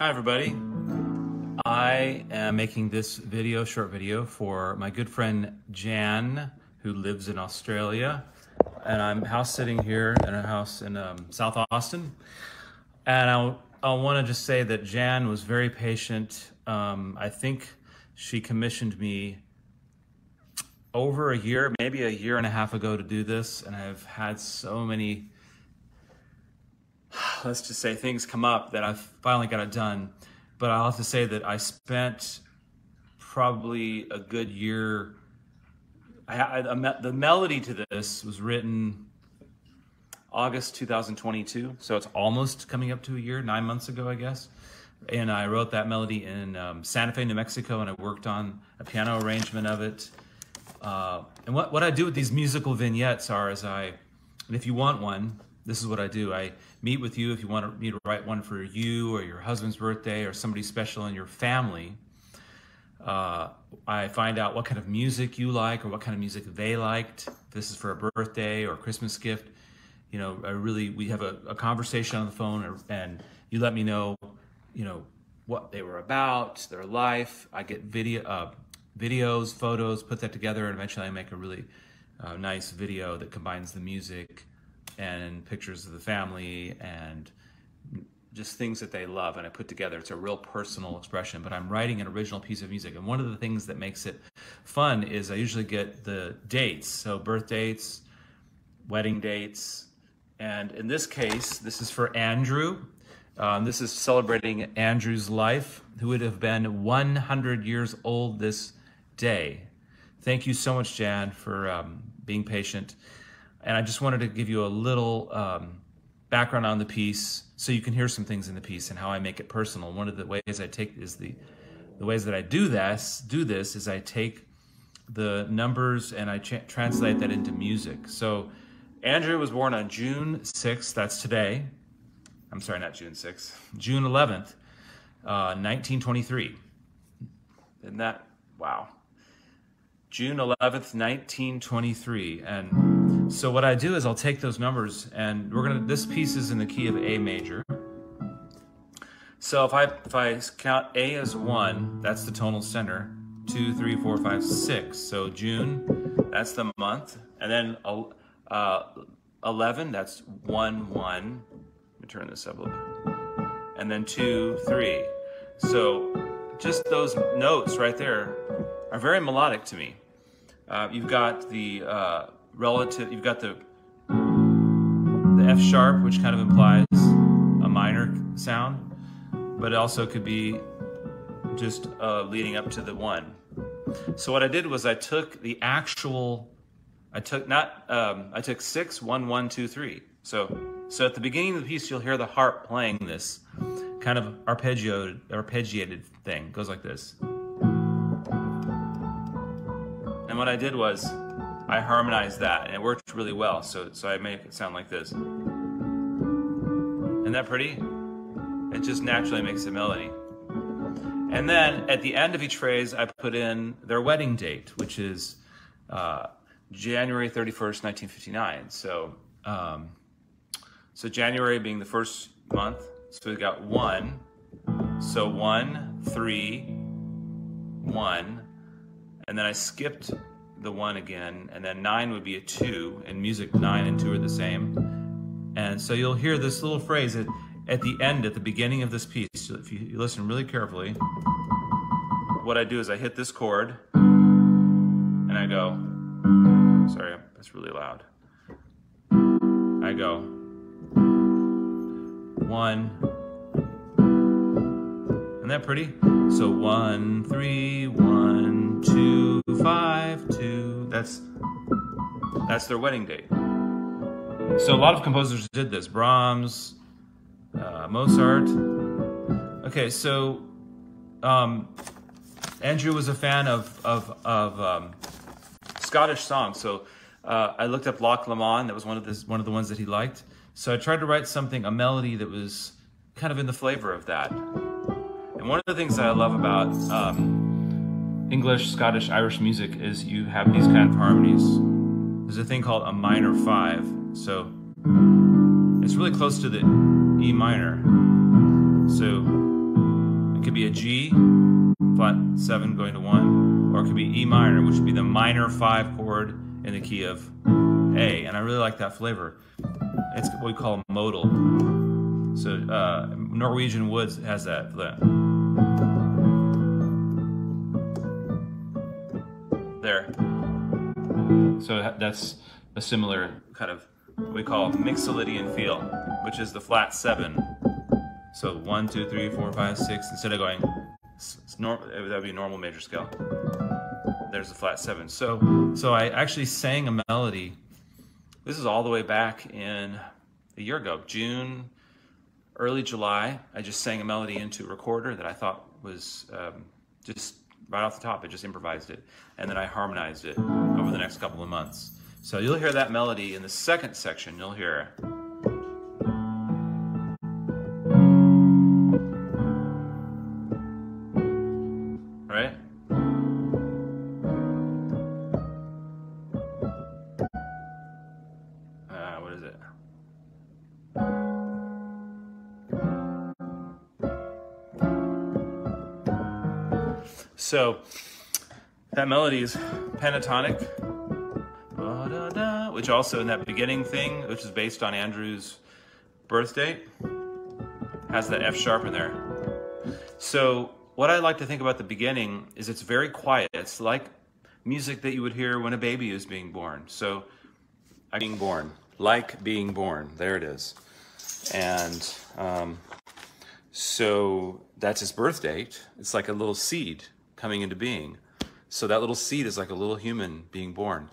Hi everybody, I am making this video, short video, for my good friend Jan, who lives in Australia, and I'm house sitting here in a house in South Austin. And I want to just say that Jan was very patient. I think she commissioned me over a year, maybe a year and a half ago to do this, and I've had so many, let's just say, things come up that I finally got it done. But I'll have to say that I spent probably a good year. The melody to this was written August 2022, so it's almost coming up to a year, 9 months ago, I guess. And I wrote that melody in Santa Fe, New Mexico, and I worked on a piano arrangement of it. And what I do with these musical vignettes are, and if you want one, this is what I do. I meet with you if you want me to write one for you or your husband's birthday or somebody special in your family. I find out what kind of music you like or what kind of music they liked. If this is for a birthday or a Christmas gift, you know, we have a conversation on the phone, and you let me know, you know, what they were about, their life. I get videos, photos, put that together, and eventually I make a really nice video that combines the music and pictures of the family and just things that they love, and I put together. It's a real personal expression, but I'm writing an original piece of music. And one of the things that makes it fun is I usually get the dates, so birth dates, wedding dates, and in this case, this is for Andrew. This is celebrating Andrew's life, who would have been 100 years old this day. Thank you so much, Jan, for being patient. And I just wanted to give you a little background on the piece so you can hear some things in the piece and how I make it personal. One of the ways I take is the ways that I do this is I take the numbers and I translate that into music. So Andrew was born on June 6th, that's today. I'm sorry, not June 6th, June 11th, 1923. Isn't that, wow. June 11th, 1923. And so what I do is I'll take those numbers and we're gonna, this piece is in the key of A major. So if I count A as 1, that's the tonal center, 2, 3, 4, 5, 6. So June, that's the month. And then 11, that's 1, 1. Let me turn this up a little bit. And then 2, 3. So just those notes right there are very melodic to me. You've got the relative, you've got the F sharp, which kind of implies a minor sound, but it also could be just leading up to the 1. So what I did was I took the actual, I took 6, 1, 1, 2, 3. So at the beginning of the piece, you'll hear the harp playing this kind of arpeggiated thing. It goes like this. And what I did was I harmonized that, and it worked really well. So I make it sound like this. Isn't that pretty? It just naturally makes a melody. And then at the end of each phrase, I put in their wedding date, which is January 31st, 1959. So January being the first month, so we got 1. So 1, 3, 1, and then I skipped the 1 again, and then 9 would be a 2. In music, 9 and 2 are the same. And so you'll hear this little phrase at the end, at the beginning of this piece. So if you listen really carefully, what I do is I hit this chord, and I go, sorry, that's really loud. I go 1. Isn't that pretty? So 1, 3, 1, 2, 5, 2. That's their wedding date. So a lot of composers did this. Brahms, Mozart. Okay, so Andrew was a fan of Scottish songs. So I looked up Loch Lomond. That was one of the ones that he liked. So I tried to write something, a melody that was kind of in the flavor of that. And one of the things that I love about English, Scottish, Irish music is you have these kind of harmonies. There's a thing called a minor 5. So it's really close to the E minor. So it could be a G, flat 7 going to 1, or it could be E minor, which would be the minor 5 chord in the key of A. And I really like that flavor. It's what we call modal. So Norwegian Woods has that. There. So that's a similar kind of what we call mixolydian feel, which is the flat 7. So 1, 2, 3, 4, 5, 6. Instead of going, that would be a normal major scale. There's the flat 7. So I actually sang a melody. This is all the way back in a year ago, June, early July. I just sang a melody into a recorder that I thought was just right off the top. I just improvised it, and then I harmonized it over the next couple of months. So you'll hear that melody in the second section. You'll hear. Right? What is it? So that melody is pentatonic, which also in that beginning thing, which is based on Andrew's birth date, has that F sharp in there. So what I like to think about the beginning is it's very quiet. It's like music that you would hear when a baby is being born. So being born, like being born, there it is. And so that's his birth date. It's like a little seed coming into being. So that little seed is like a little human being born.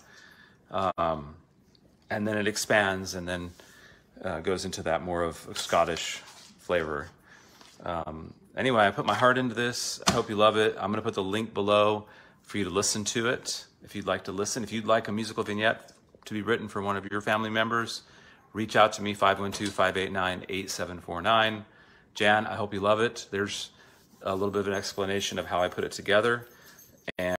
And then it expands and then goes into that more of Scottish flavor. Anyway, I put my heart into this. I hope you love it. I'm going to put the link below for you to listen to it. If you'd like to listen, if you'd like a musical vignette to be written for one of your family members, reach out to me, 512-589-8749. Jan, I hope you love it. There's a little bit of an explanation of how I put it together. And